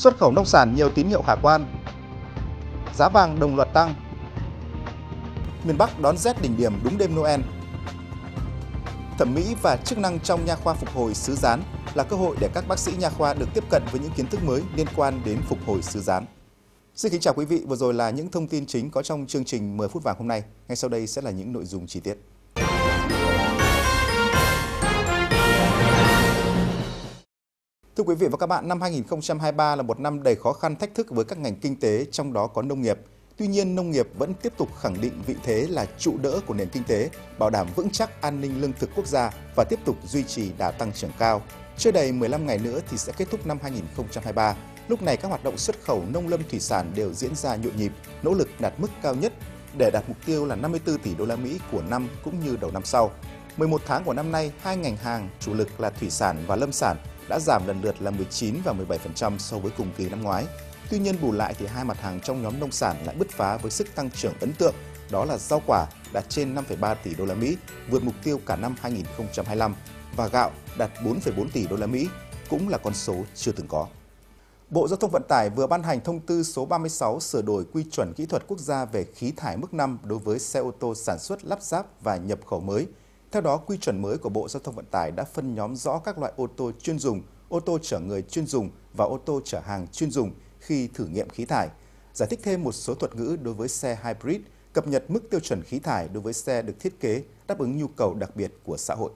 Xuất khẩu nông sản nhiều tín hiệu khả quan. Giá vàng đồng loạt tăng. Miền Bắc đón rét đỉnh điểm đúng đêm Noel. Thẩm mỹ và chức năng trong nha khoa phục hồi sứ dán là cơ hội để các bác sĩ nha khoa được tiếp cận với những kiến thức mới liên quan đến phục hồi sứ dán. Xin kính chào quý vị, vừa rồi là những thông tin chính có trong chương trình 10 phút vàng hôm nay. Ngay sau đây sẽ là những nội dung chi tiết. Thưa quý vị và các bạn, năm 2023 là một năm đầy khó khăn thách thức với các ngành kinh tế, trong đó có nông nghiệp. Tuy nhiên, nông nghiệp vẫn tiếp tục khẳng định vị thế là trụ đỡ của nền kinh tế, bảo đảm vững chắc an ninh lương thực quốc gia và tiếp tục duy trì đà tăng trưởng cao. Chưa đầy 15 ngày nữa thì sẽ kết thúc năm 2023. Lúc này các hoạt động xuất khẩu nông lâm thủy sản đều diễn ra nhộn nhịp, nỗ lực đạt mức cao nhất để đạt mục tiêu là 54 tỷ đô la Mỹ của năm cũng như đầu năm sau. 11 tháng của năm nay, hai ngành hàng chủ lực là thủy sản và lâm sản đã giảm lần lượt là 19 và 17% so với cùng kỳ năm ngoái. Tuy nhiên bù lại thì hai mặt hàng trong nhóm nông sản lại bứt phá với sức tăng trưởng ấn tượng, đó là rau quả đạt trên 5,3 tỷ đô la Mỹ, vượt mục tiêu cả năm 2025 và gạo đạt 4,4 tỷ đô la Mỹ, cũng là con số chưa từng có. Bộ Giao thông Vận tải vừa ban hành thông tư số 36 sửa đổi quy chuẩn kỹ thuật quốc gia về khí thải mức 5 đối với xe ô tô sản xuất, lắp ráp và nhập khẩu mới. Theo đó, quy chuẩn mới của Bộ Giao thông Vận tải đã phân nhóm rõ các loại ô tô chuyên dùng, ô tô chở người chuyên dùng và ô tô chở hàng chuyên dùng khi thử nghiệm khí thải, giải thích thêm một số thuật ngữ đối với xe hybrid, cập nhật mức tiêu chuẩn khí thải đối với xe được thiết kế đáp ứng nhu cầu đặc biệt của xã hội.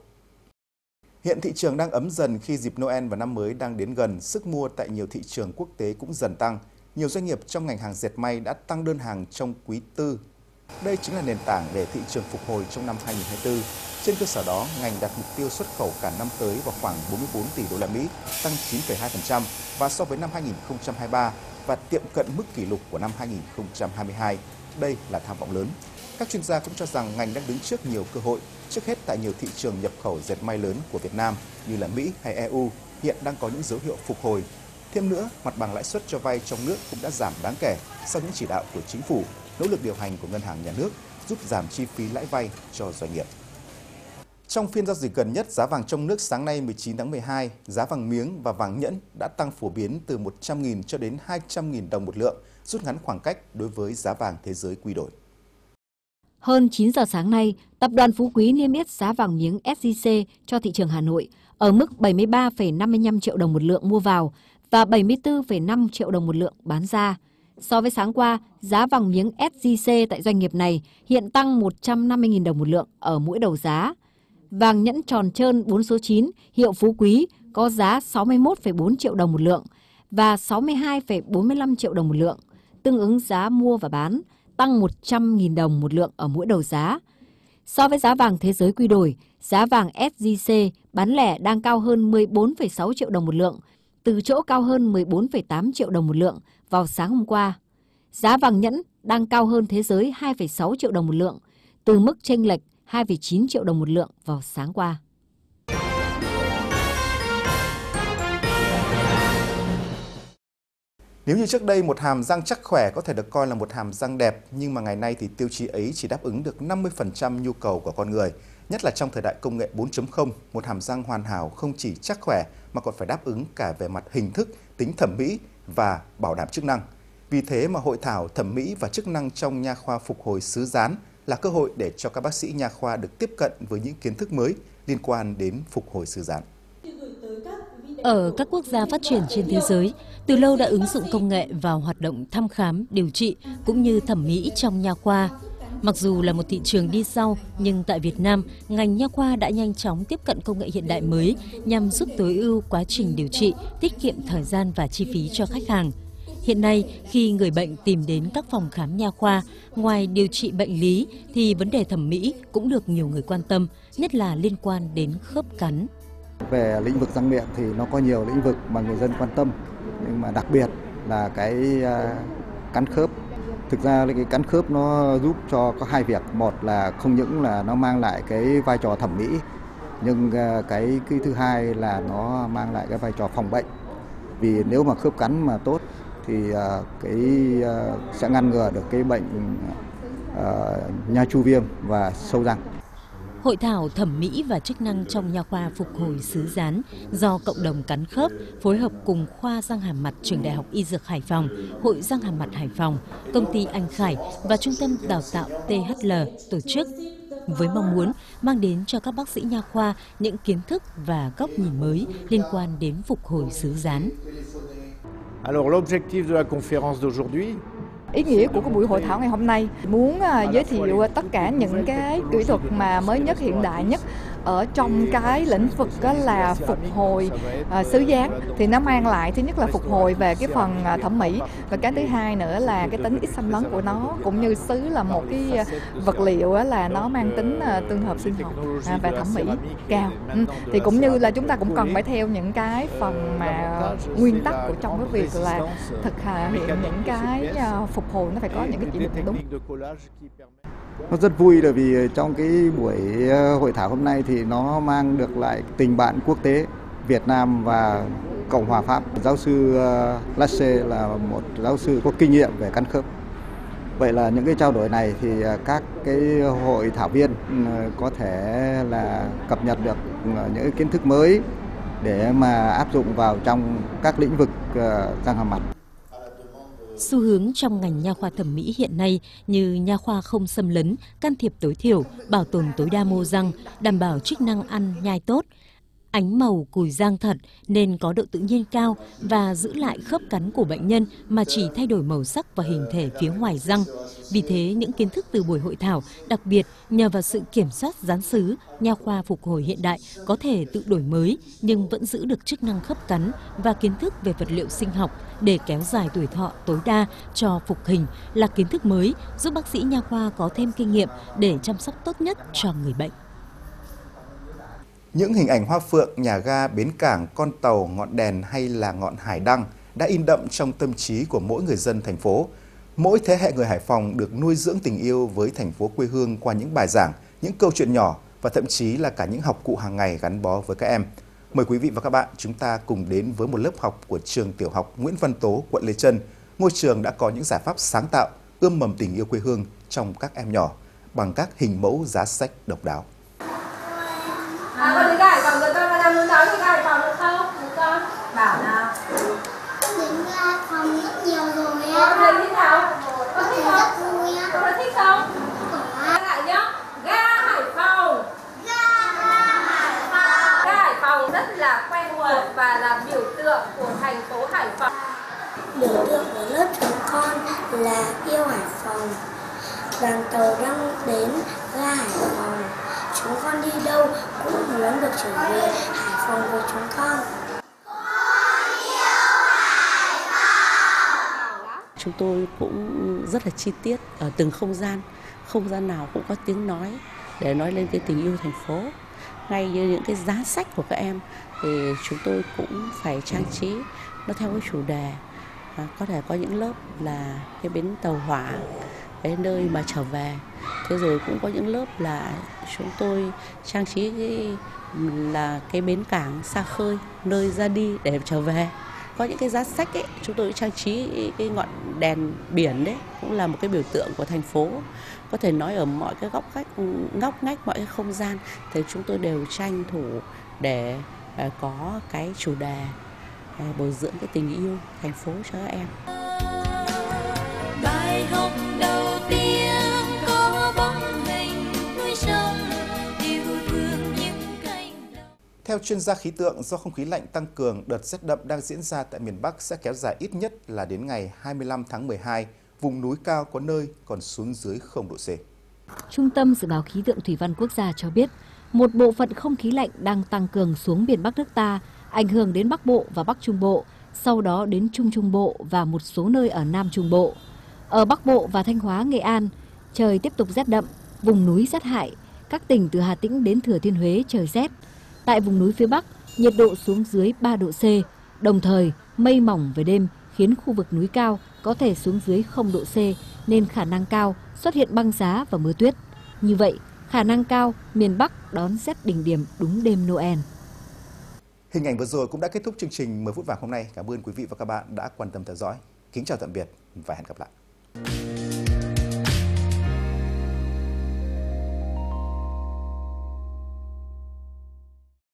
Hiện thị trường đang ấm dần khi dịp Noel và năm mới đang đến gần, sức mua tại nhiều thị trường quốc tế cũng dần tăng. Nhiều doanh nghiệp trong ngành hàng dệt may đã tăng đơn hàng trong quý tư. Đây chính là nền tảng để thị trường phục hồi trong năm 2024. Trên cơ sở đó, ngành đặt mục tiêu xuất khẩu cả năm tới vào khoảng 44 tỷ đô la Mỹ, tăng 9,2% và so với năm 2023 và tiệm cận mức kỷ lục của năm 2022. Đây là tham vọng lớn. Các chuyên gia cũng cho rằng ngành đang đứng trước nhiều cơ hội, trước hết tại nhiều thị trường nhập khẩu dệt may lớn của Việt Nam như là Mỹ hay EU hiện đang có những dấu hiệu phục hồi. Thêm nữa, mặt bằng lãi suất cho vay trong nước cũng đã giảm đáng kể sau những chỉ đạo của chính phủ, nỗ lực điều hành của ngân hàng nhà nước giúp giảm chi phí lãi vay cho doanh nghiệp. Trong phiên giao dịch gần nhất, giá vàng trong nước sáng nay 19 tháng 12, giá vàng miếng và vàng nhẫn đã tăng phổ biến từ 100.000 cho đến 200.000 đồng một lượng, rút ngắn khoảng cách đối với giá vàng thế giới quy đổi. Hơn 9 giờ sáng nay, Tập đoàn Phú Quý niêm yết giá vàng miếng SJC cho thị trường Hà Nội ở mức 73,55 triệu đồng một lượng mua vào và 74,5 triệu đồng một lượng bán ra. So với sáng qua, giá vàng miếng SJC tại doanh nghiệp này hiện tăng 150.000 đồng một lượng ở mỗi đầu giá. Vàng nhẫn tròn trơn 4 số 9 hiệu Phú Quý có giá 61,4 triệu đồng một lượng và 62,45 triệu đồng một lượng, tương ứng giá mua và bán, tăng 100.000 đồng một lượng ở mỗi đầu giá. So với giá vàng thế giới quy đổi, giá vàng SJC bán lẻ đang cao hơn 14,6 triệu đồng một lượng, từ chỗ cao hơn 14,8 triệu đồng một lượng vào sáng hôm qua. Giá vàng nhẫn đang cao hơn thế giới 2,6 triệu đồng một lượng, từ mức chênh lệch 2,9 triệu đồng một lượng vào sáng qua. Nếu như trước đây một hàm răng chắc khỏe có thể được coi là một hàm răng đẹp, nhưng mà ngày nay thì tiêu chí ấy chỉ đáp ứng được 50% nhu cầu của con người. Nhất là trong thời đại công nghệ 4.0, một hàm răng hoàn hảo không chỉ chắc khỏe mà còn phải đáp ứng cả về mặt hình thức, tính thẩm mỹ và bảo đảm chức năng. Vì thế mà hội thảo thẩm mỹ và chức năng trong nha khoa phục hồi sứ dán là cơ hội để cho các bác sĩ nha khoa được tiếp cận với những kiến thức mới liên quan đến phục hồi sứ dán. Ở các quốc gia phát triển trên thế giới, từ lâu đã ứng dụng công nghệ vào hoạt động thăm khám, điều trị cũng như thẩm mỹ trong nha khoa. Mặc dù là một thị trường đi sau, nhưng tại Việt Nam, ngành nha khoa đã nhanh chóng tiếp cận công nghệ hiện đại mới nhằm giúp tối ưu quá trình điều trị, tiết kiệm thời gian và chi phí cho khách hàng. Hiện nay, khi người bệnh tìm đến các phòng khám nha khoa, ngoài điều trị bệnh lý thì vấn đề thẩm mỹ cũng được nhiều người quan tâm, nhất là liên quan đến khớp cắn. Về lĩnh vực răng miệng thì nó có nhiều lĩnh vực mà người dân quan tâm, nhưng mà đặc biệt là cái cắn khớp. Thực ra cái cắn khớp nó giúp cho có hai việc, một là không những là nó mang lại cái vai trò thẩm mỹ, nhưng cái thứ hai là nó mang lại cái vai trò phòng bệnh. Vì nếu mà khớp cắn mà tốt thì sẽ ngăn ngừa được cái bệnh nha chu viêm và sâu răng. Hội thảo thẩm mỹ và chức năng trong nha khoa phục hồi xứ Dán do cộng đồng cắn khớp phối hợp cùng khoa răng hàm mặt trường Đại học Y Dược Hải Phòng, Hội Răng Hàm Mặt Hải Phòng, Công ty Anh Khải và Trung tâm Đào tạo THL tổ chức, với mong muốn mang đến cho các bác sĩ nha khoa những kiến thức và góc nhìn mới liên quan đến phục hồi xứ Dán. Alors l'objectif de la conférence d'aujourd'hui. Ý nghĩa của cái buổi hội thảo ngày hôm nay muốn giới thiệu tất cả những cái kỹ thuật mà mới nhất, hiện đại nhất ở trong cái lĩnh vực đó là phục hồi xứ Dán, thì nó mang lại thứ nhất là phục hồi về cái phần thẩm mỹ, và cái thứ hai nữa là cái tính ít xâm lấn của nó, cũng như xứ là một cái vật liệu là nó mang tính tương hợp sinh học và thẩm mỹ cao, thì cũng như là chúng ta cũng cần phải theo những cái phần mà nguyên tắc của trong cái việc là thực hiện những cái phục hồi, nó phải có những cái chỉ định đúng. Nó rất vui là vì trong cái buổi hội thảo hôm nay thì nó mang được lại tình bạn quốc tế Việt Nam và Cộng hòa Pháp. Giáo sư Lasse là một giáo sư có kinh nghiệm về căn khớp. Vậy là những cái trao đổi này thì các cái hội thảo viên có thể là cập nhật được những kiến thức mới để mà áp dụng vào trong các lĩnh vực răng hàm mặt. Xu hướng trong ngành nha khoa thẩm mỹ hiện nay như nha khoa không xâm lấn, can thiệp tối thiểu, bảo tồn tối đa mô răng, đảm bảo chức năng ăn, nhai tốt, ánh màu cùi răng thật nên có độ tự nhiên cao và giữ lại khớp cắn của bệnh nhân mà chỉ thay đổi màu sắc và hình thể phía ngoài răng. Vì thế, những kiến thức từ buổi hội thảo, đặc biệt nhờ vào sự kiểm soát dán sứ, nha khoa phục hồi hiện đại có thể tự đổi mới nhưng vẫn giữ được chức năng khớp cắn và kiến thức về vật liệu sinh học để kéo dài tuổi thọ tối đa cho phục hình là kiến thức mới giúp bác sĩ nha khoa có thêm kinh nghiệm để chăm sóc tốt nhất cho người bệnh. Những hình ảnh hoa phượng, nhà ga, bến cảng, con tàu, ngọn đèn hay là ngọn hải đăng đã in đậm trong tâm trí của mỗi người dân thành phố. Mỗi thế hệ người Hải Phòng được nuôi dưỡng tình yêu với thành phố quê hương qua những bài giảng, những câu chuyện nhỏ và thậm chí là cả những học cụ hàng ngày gắn bó với các em. Mời quý vị và các bạn chúng ta cùng đến với một lớp học của trường tiểu học Nguyễn Văn Tố, quận Lê Chân. Ngôi trường đã có những giải pháp sáng tạo, ươm mầm tình yêu quê hương trong các em nhỏ bằng các hình mẫu giá sách độc đáo. Và là biểu tượng của thành phố Hải Phòng. Biểu tượng của lớp chúng con là yêu Hải Phòng. Đoàn tàu đang đến ga Hải Phòng. Chúng con đi đâu cũng muốn được trở về Hải Phòng của chúng con. Chúng tôi cũng rất là chi tiết ở từng không gian nào cũng có tiếng nói để nói lên cái tình yêu thành phố. Ngay như những cái giá sách của các em thì chúng tôi cũng phải trang trí nó theo cái chủ đề, có thể có những lớp là cái bến tàu hỏa, cái nơi mà trở về. Thế rồi cũng có những lớp là chúng tôi trang trí là cái bến cảng xa khơi, nơi ra đi để trở về. Có những cái giá sách ấy, chúng tôi trang trí cái ngọn đèn biển đấy, cũng là một cái biểu tượng của thành phố. Có thể nói ở mọi cái ngóc ngách, mọi cái không gian thì chúng tôi đều tranh thủ để có cái chủ đề bồi dưỡng cái tình yêu thành phố cho các em. Bài học đầu tiên có bóng hình núi sông yêu thương những cánh đồng. Theo chuyên gia khí tượng, do không khí lạnh tăng cường, đợt rét đậm đang diễn ra tại miền Bắc sẽ kéo dài ít nhất là đến ngày 25 tháng 12. Vùng núi cao có nơi còn xuống dưới 0 độ C. Trung tâm Dự báo Khí tượng Thủy văn Quốc gia cho biết, một bộ phận không khí lạnh đang tăng cường xuống miền Bắc nước ta, ảnh hưởng đến Bắc Bộ và Bắc Trung Bộ, sau đó đến Trung Trung Bộ và một số nơi ở Nam Trung Bộ. Ở Bắc Bộ và Thanh Hóa, Nghệ An, trời tiếp tục rét đậm, vùng núi rét hại, các tỉnh từ Hà Tĩnh đến Thừa Thiên Huế trời rét. Tại vùng núi phía Bắc, nhiệt độ xuống dưới 3 độ C, đồng thời mây mỏng về đêm khiến khu vực núi cao có thể xuống dưới 0 độ C nên khả năng cao xuất hiện băng giá và mưa tuyết. Như vậy, khả năng cao miền Bắc đón rét đỉnh điểm đúng đêm Noel. Hình ảnh vừa rồi cũng đã kết thúc chương trình 10 phút vàng hôm nay. Cảm ơn quý vị và các bạn đã quan tâm theo dõi. Kính chào tạm biệt và hẹn gặp lại.